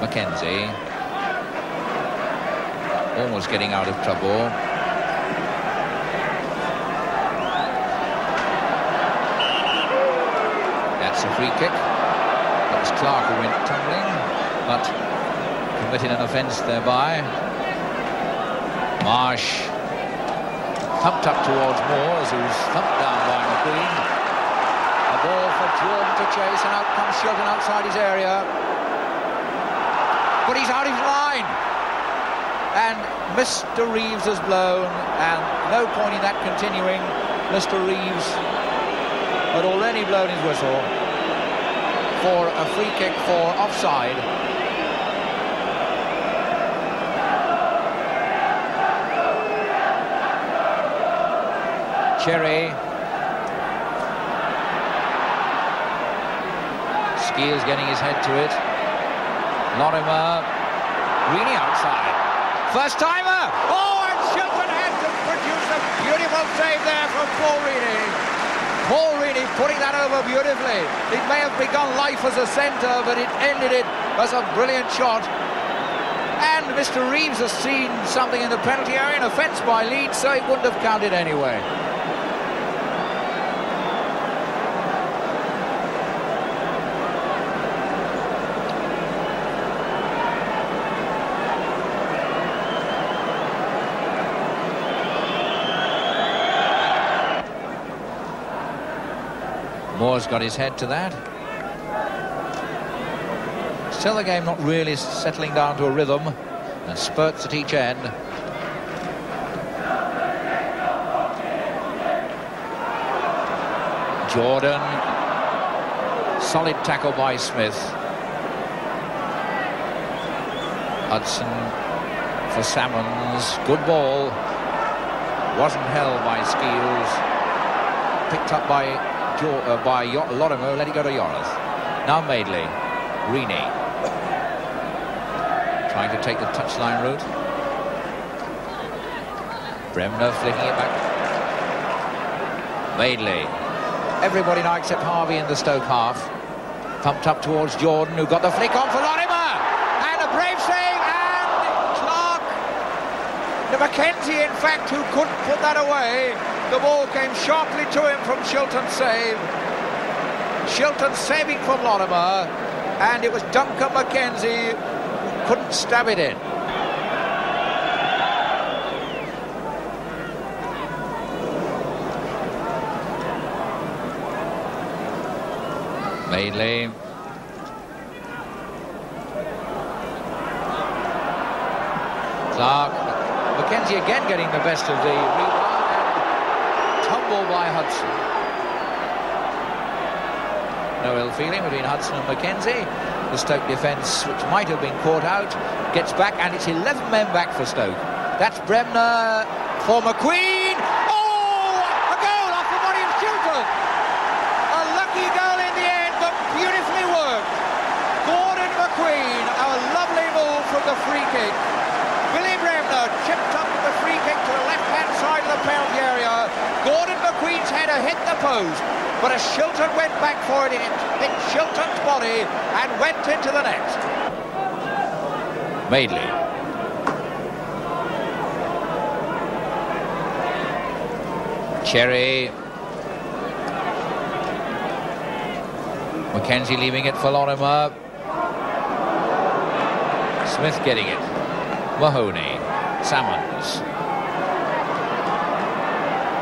McKenzie. Almost getting out of trouble. That's a free kick. That was Clark who went tumbling, but committed an offence thereby. Marsh thumped up towards Moores, who's thumped down by McQueen. A ball for Jordan to chase, and out comes Shilton outside his area. But he's out of line. And Mr. Reeves has blown, and no point in that continuing. Mr. Reeves had already blown his whistle for a free kick for offside. Cherry. Skiers getting his head to it. Lorimer. Reaney outside. First timer! Oh, and Shilton has to produce a beautiful save there from Paul Reaney. Paul Reaney putting that over beautifully. It may have begun life as a centre, but it ended it as a brilliant shot. And Mr. Reeves has seen something in the penalty area, an offence by Leeds, so it wouldn't have counted anyway. Moore's got his head to that. Still the game not really settling down to a rhythm, and spurts at each end. Jordan. Solid tackle by Smith. Hudson for Salmons. Good ball. Wasn't held by Skeels. Picked up by Lorimer, let it go to Yorath. Now Madeley. Reaney trying to take the touchline route. Bremner flicking it back. Madeley. Everybody now except Harvey in the Stoke half. Pumped up towards Jordan, who got the flick on for Lorimer. And a brave save, and Clark. McKenzie, in fact, who couldn't put that away. The ball came sharply to him from Shilton's save. Shilton saving from Lorimer, and it was Duncan McKenzie who couldn't stab it in. Madeley. Clark. McKenzie again getting the best of the... by Hudson. No ill feeling between Hudson and McKenzie. The Stoke defence, which might have been caught out, gets back, and it's 11 men back for Stoke. That's Bremner for McQueen. Oh, a goal off the body of Shilton. A lucky goal in the end, but beautifully worked. Gordon McQueen, a lovely move from the free kick. Billy Bremner chipped up the free kick to the left-hand side of the penalty area. Gordon McQueen's header hit the post, but as Shilton went back for it, it hit Shilton's body and went into the net. Madeley. Cherry. McKenzie leaving it for Lorimer. Smith getting it. Mahoney. Salmons.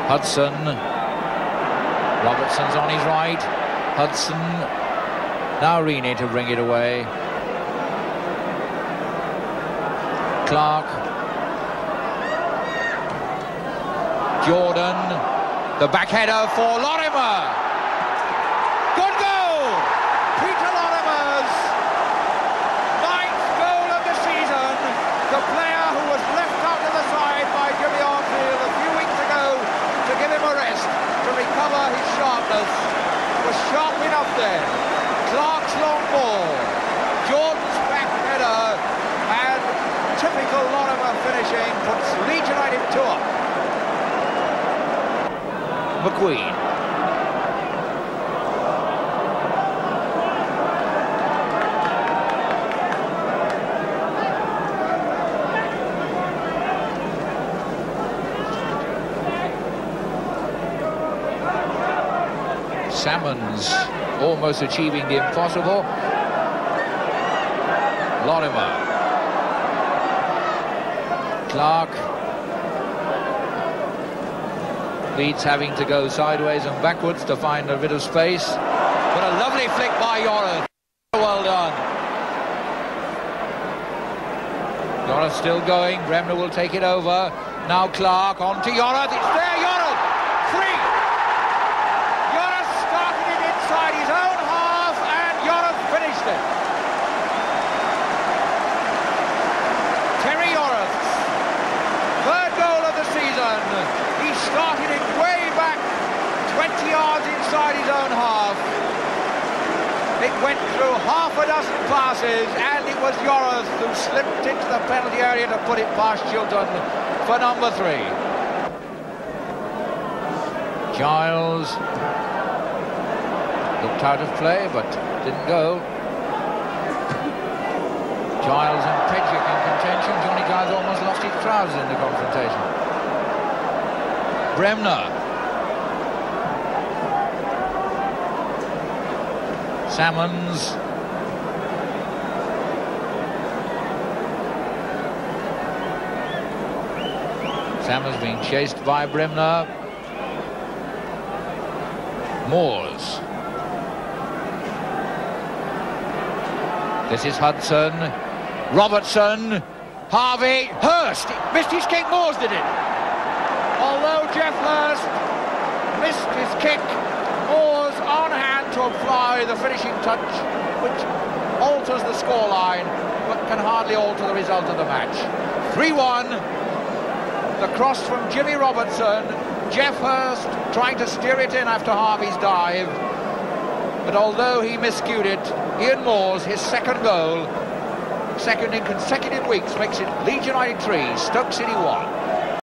Hudson. Robertson's on his right. Hudson. Now Reaney to bring it away. Clark. Jordan. The back header for Lorimer. Good goal! Peter Lorimer's 9th goal of the season. The player who was left out of the side by Jimmy Armfield a few weeks ago to give him a rest, to recover his sharpness, was sharp enough there. Clark's long ball, Jordan's back header, and typical Lorimer finishing puts Leeds United 2 up. McQueen. Salmons almost achieving the impossible. Lorimer. Clark. Leeds having to go sideways and backwards to find a bit of space. What a lovely flick by Yorath. Well done. Yorath still going. Bremner will take it over. Now Clark on to Yorath. It's there, Yorath. Free. Yorath started it inside his own half and Yorath finished it. Terry Yorath's third goal of the season. He started it way back 20 yards inside his own half. It went through half a dozen passes and it was Yorath who slipped into the penalty area to put it past Shilton for number 3. Giles looked out of play but didn't go. Giles and Pedgick in contention. Johnny Giles almost lost his trousers in the confrontation. Bremner. Salmons. Salmons being chased by Bremner. Moores. This is Hudson. Robertson. Harvey. Hurst. Missed his kick. Moores did it. Although Jeff Hurst missed his kick, Moores on hand to apply the finishing touch, which alters the scoreline but can hardly alter the result of the match. 3-1. The cross from Jimmy Robertson, Jeff Hurst trying to steer it in after Harvey's dive. But although he miscued it, Ian Moores, his second goal, second in consecutive weeks, makes it Leeds United 3, Stoke City 1.